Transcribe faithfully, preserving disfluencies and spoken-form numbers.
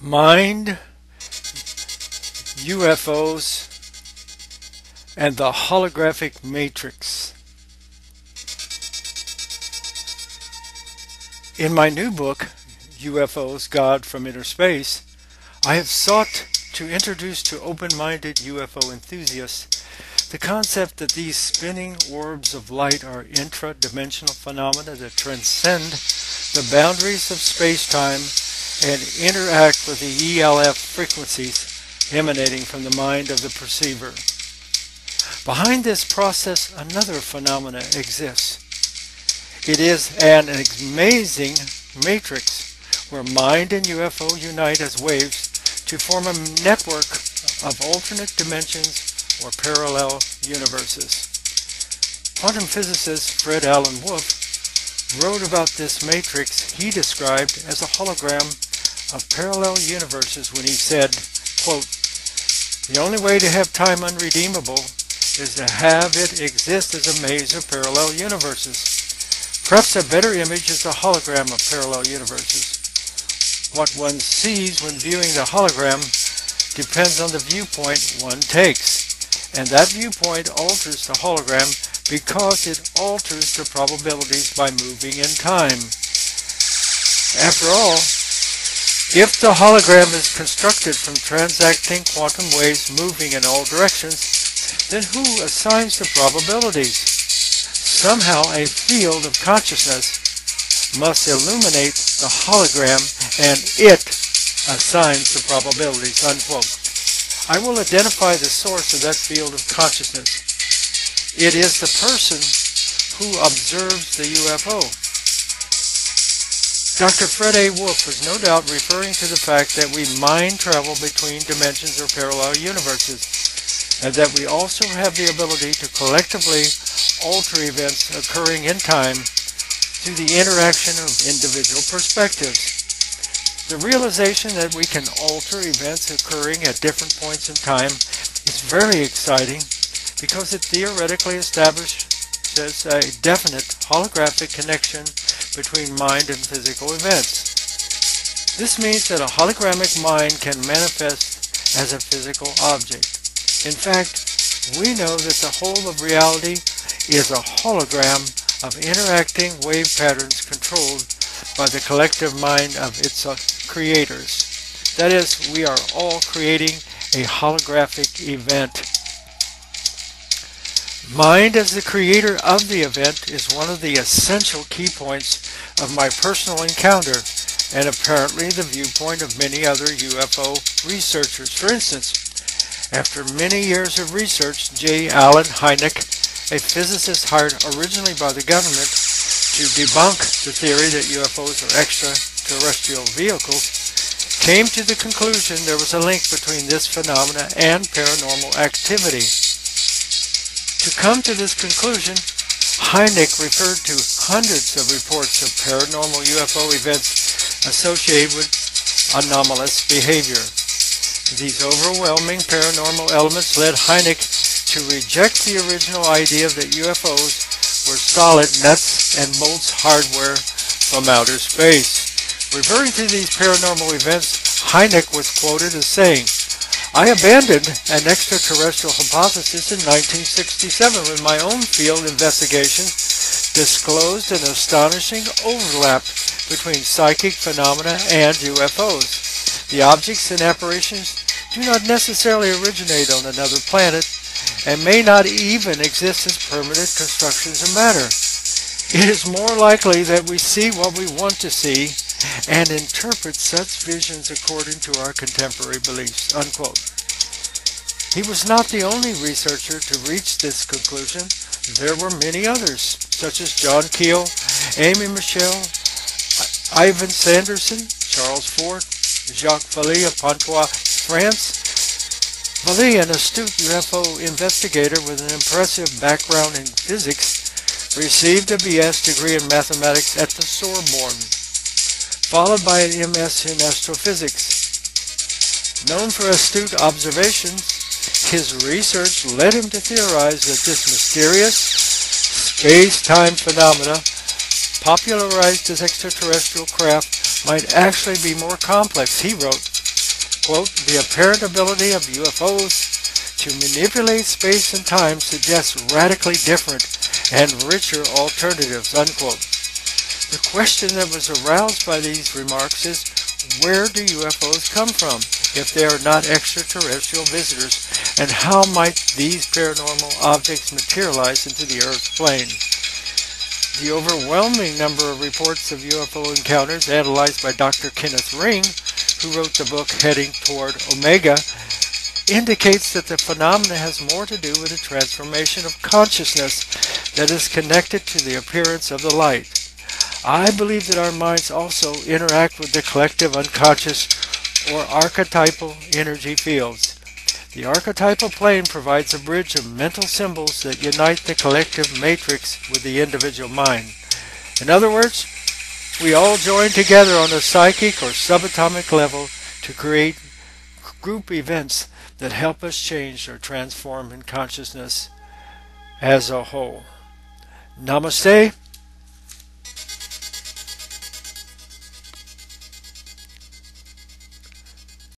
Mind, U F Os, and the holographic matrix. In my new book, U F Os, God from Inner Space, I have sought to introduce to open-minded U F O enthusiasts the concept that these spinning orbs of light are intra-dimensional phenomena that transcend the boundaries of space-time and interact with the E L F frequencies emanating from the mind of the perceiver. Behind this process, another phenomena exists. It is an amazing matrix where mind and U F O unite as waves to form a network of alternate dimensions or parallel universes. Quantum physicist Fred Alan Wolf wrote about this matrix he described as a hologram of parallel universes when he said, quote, "The only way to have time unredeemable is to have it exist as a maze of parallel universes. Perhaps a better image is the hologram of parallel universes. What one sees when viewing the hologram depends on the viewpoint one takes, and that viewpoint alters the hologram because it alters the probabilities by moving in time. After all, if the hologram is constructed from transacting quantum waves moving in all directions, then who assigns the probabilities? Somehow a field of consciousness must illuminate the hologram and it assigns the probabilities," unquote. I will identify the source of that field of consciousness. It is the person who observes the U F O. Doctor Fred A. Wolf was no doubt referring to the fact that we mind travel between dimensions or parallel universes, and that we also have the ability to collectively alter events occurring in time through the interaction of individual perspectives. The realization that we can alter events occurring at different points in time is very exciting because it theoretically establishes a definite holographic connection between mind and physical events. This means that a holographic mind can manifest as a physical object. In fact, we know that the whole of reality is a hologram of interacting wave patterns controlled by the collective mind of its creators. That is, we are all creating a holographic event. Mind as the creator of the event is one of the essential key points of my personal encounter, and apparently the viewpoint of many other U F O researchers. For instance, after many years of research, J. Allen Hynek, a physicist hired originally by the government to debunk the theory that U F Os are extraterrestrial vehicles, came to the conclusion there was a link between this phenomena and paranormal activity. To come to this conclusion, Hynek referred to hundreds of reports of paranormal U F O events associated with anomalous behavior. These overwhelming paranormal elements led Hynek to reject the original idea that U F Os were solid nuts and bolts hardware from outer space. Referring to these paranormal events, Hynek was quoted as saying, "I abandoned an extraterrestrial hypothesis in nineteen sixty-seven when my own field investigation disclosed an astonishing overlap between psychic phenomena and U F Os. The objects and apparitions do not necessarily originate on another planet and may not even exist as permanent constructions of matter. It is more likely that we see what we want to see and interpret such visions according to our contemporary beliefs," unquote. He was not the only researcher to reach this conclusion. There were many others, such as John Keel, Amy Michelle, Ivan Sanderson, Charles Fort, Jacques Vallée of Pontoise, France. Vallée, an astute U F O investigator with an impressive background in physics, received a B S degree in mathematics at the Sorbonne, followed by an M S in astrophysics. Known for astute observations, his research led him to theorize that this mysterious space-time phenomena, popularized as extraterrestrial craft, might actually be more complex. He wrote, quote, the apparent ability of U F Os to manipulate space and time suggests radically different and richer alternatives, unquote. The question that was aroused by these remarks is, where do U F Os come from if they are not extraterrestrial visitors, and how might these paranormal objects materialize into the Earth's plane? The overwhelming number of reports of U F O encounters analyzed by Doctor Kenneth Ring, who wrote the book Heading Toward Omega, indicates that the phenomena has more to do with a transformation of consciousness that is connected to the appearance of the light. I believe that our minds also interact with the collective unconscious or archetypal energy fields. The archetypal plane provides a bridge of mental symbols that unite the collective matrix with the individual mind. In other words, we all join together on a psychic or subatomic level to create group events that help us change or transform in consciousness as a whole. Namaste.